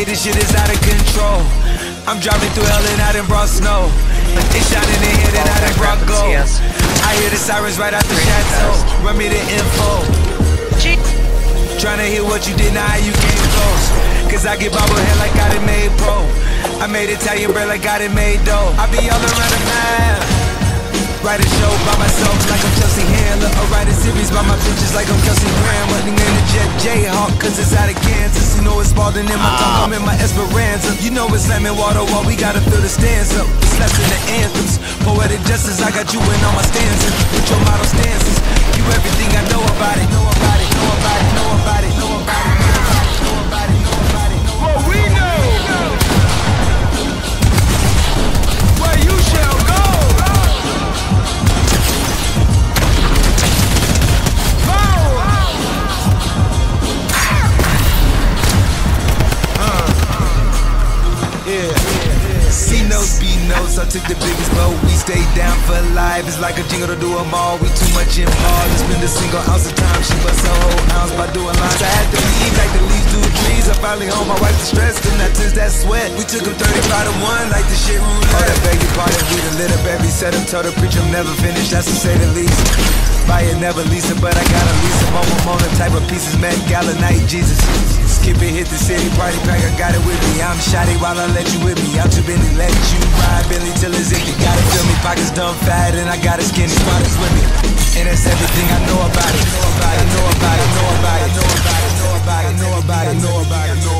say this shit is out of control. I'm driving through hell and I done brought snow. It's shining in here that I done brought gold. I hear the sirens right out the chateau. Run me the info. Tryna hear what you did, now you came close. Cause I get bobblehead like I done made pro. I made Italian bread like I done made dough. I be all around the map. Write a show by myself like I'm Chelsea Handler. I write a series by my bitches like I'm Kelsey Grammer. Nigga in the jet Jayhawk cause it's out of Kansas. You know it's balding in my tongue, I'm in my Esperanza. You know it's slamming water while we gotta fill the stands up. It's less than the anthems. Poetic justice, I got you in all my stanzas. With your model stances, you everything I know about it. Know about it, know about it, know about it, know about it. I took the biggest blow, we stayed down for life. It's like a jingle to do them all, we too much involved. It's been a single ounce of time, she bust a whole ounce by doing lines. I had to leave like the leaves do trees. I finally home, my wife distressed, and I tensed that sweat. We took them 35-1 like the shit roulette. Oh, that beg your pardon, we done lit up every set and told the preacher I'm never finished, that's to say the least. Buy it, never lease it, but I got a lease it. Mama, the type of pieces, Met Gala night, Jesus. Skip it, hit the city, party pack, I got it with me. I'm shoddy while I let you with me. I'm too busy, let you ride, Billy, till it's empty. Gotta fill me, pockets dumb fat, and I got a skinny spotters with me. And that's everything I know about it. Know about it, know about it, know about it, know about it, know about it, know about it, know about it, know about it.